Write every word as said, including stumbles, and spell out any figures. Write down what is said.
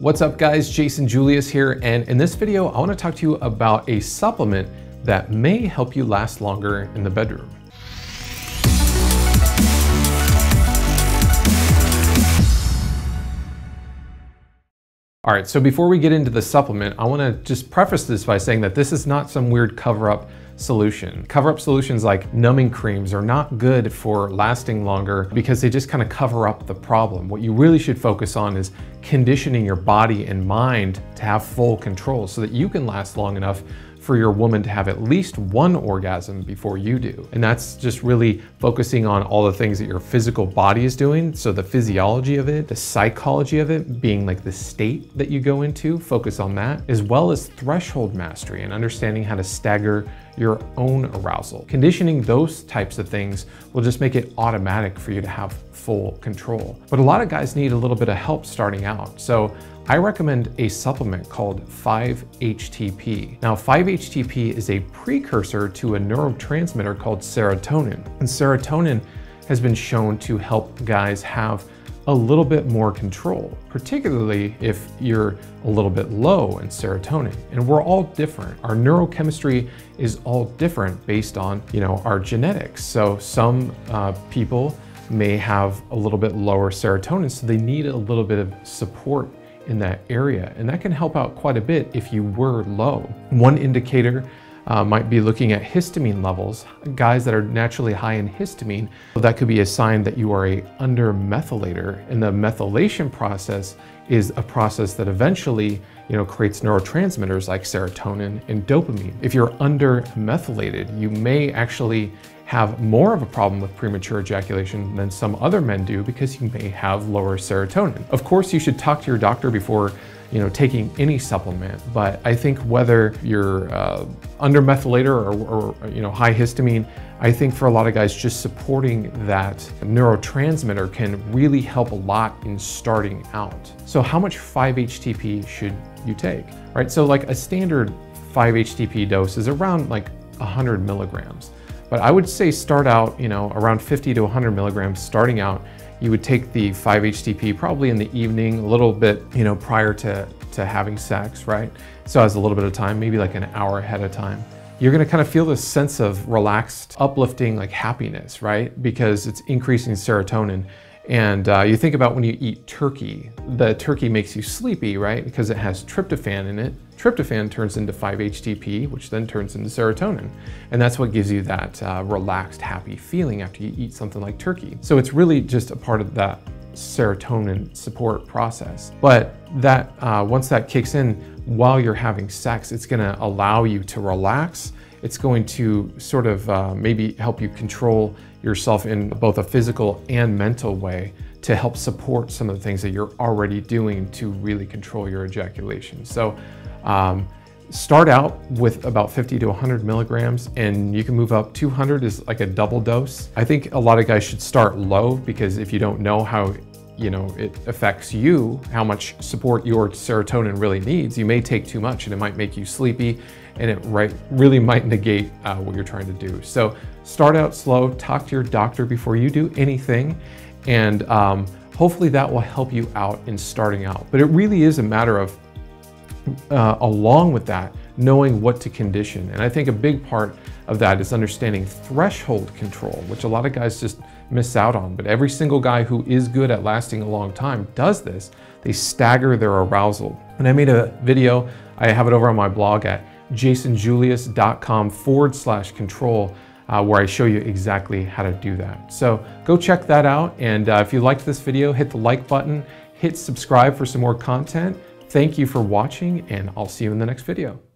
What's up guys, Jason Julius here, and in this video I want to talk to you about a supplement that may help you last longer in the bedroom. All right, so before we get into the supplement, I want to just preface this by saying that this is not some weird cover-up solution. Cover-up solutions like numbing creams are not good for lasting longer because they just kind of cover up the problem. What you really should focus on is conditioning your body and mind to have full control so that you can last long enough for your woman to have at least one orgasm before you do. And that's just really focusing on all the things that your physical body is doing. So the physiology of it, the psychology of it, being like the state that you go into, focus on that, as well as threshold mastery and understanding how to stagger your own arousal. Conditioning those types of things will just make it automatic for you to have full control. But a lot of guys need a little bit of help starting out. So I recommend a supplement called five H T P. Now, five H T P is a precursor to a neurotransmitter called serotonin. And serotonin has been shown to help guys have a little bit more control, particularly if you're a little bit low in serotonin. And we're all different. Our neurochemistry is all different based on, you know, our genetics. So some uh, people may have a little bit lower serotonin, so they need a little bit of support in that area. And that can help out quite a bit if you were low. One indicator Uh, might be looking at histamine levels. Guys that are naturally high in histamine, well, that could be a sign that you are a under-methylator. And the methylation process is a process that eventually, you know, creates neurotransmitters like serotonin and dopamine. If you're under-methylated, you may actually have more of a problem with premature ejaculation than some other men do because you may have lower serotonin. Of course, you should talk to your doctor before, you know, taking any supplement, but I think whether you're uh, under methylator or, or, you know, high histamine, I think for a lot of guys, just supporting that neurotransmitter can really help a lot in starting out. So how much five H T P should you take? All right, so like a standard five H T P dose is around like one hundred milligrams. But I would say start out, you know, around fifty to one hundred milligrams starting out. You would take the five H T P probably in the evening, a little bit, you know, prior to, to having sex, right? So as a little bit of time, maybe like an hour ahead of time. You're gonna kind of feel this sense of relaxed, uplifting, like happiness, right? Because it's increasing serotonin. And uh, you think about when you eat turkey, the turkey makes you sleepy, right? Because it has tryptophan in it. Tryptophan turns into five H T P, which then turns into serotonin. And that's what gives you that uh, relaxed, happy feeling after you eat something like turkey. So it's really just a part of that serotonin support process. But that uh, once that kicks in while you're having sex, it's gonna allow you to relax. It's going to sort of uh, maybe help you control yourself in both a physical and mental way to help support some of the things that you're already doing to really control your ejaculation. So um, start out with about fifty to one hundred milligrams, and you can move up. two hundred is like a double dose. I think a lot of guys should start low, because if you don't know how, you know, it affects you, how much support your serotonin really needs, you may take too much and it might make you sleepy, and it right, really might negate uh, what you're trying to do. So start out slow, talk to your doctor before you do anything, and um, hopefully that will help you out in starting out. But it really is a matter of, uh, along with that, knowing what to condition. And I think a big part of that is understanding threshold control, which a lot of guys just miss out on. But every single guy who is good at lasting a long time does this. They stagger their arousal. And I made a video, I have it over on my blog at jasonjulius.com forward slash control, uh, where I show you exactly how to do that. So go check that out. And uh, if you liked this video, hit the like button, hit subscribe for some more content. Thank you for watching, and I'll see you in the next video.